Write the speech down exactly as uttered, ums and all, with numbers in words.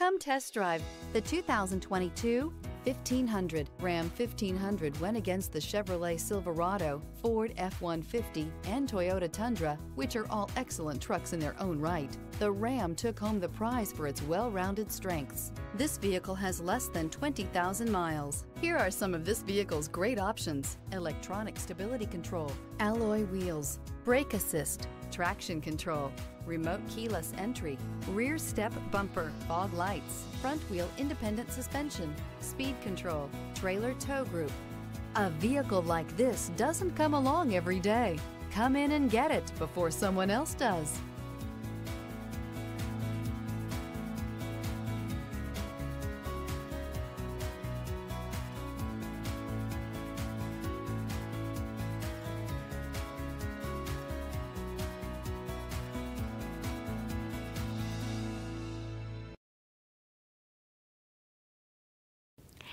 Come test drive the two thousand twenty-two fifteen hundred. Ram fifteen hundred went against the Chevrolet Silverado, Ford F one fifty, and Toyota Tundra, which are all excellent trucks in their own right. The Ram took home the prize for its well-rounded strengths. This vehicle has less than twenty thousand miles. Here are some of this vehicle's great options: electronic stability control, alloy wheels, brake assist, traction control, remote keyless entry, rear step bumper, fog lights, front wheel independent suspension, speed control, trailer tow group. A vehicle like this doesn't come along every day. Come in and get it before someone else does.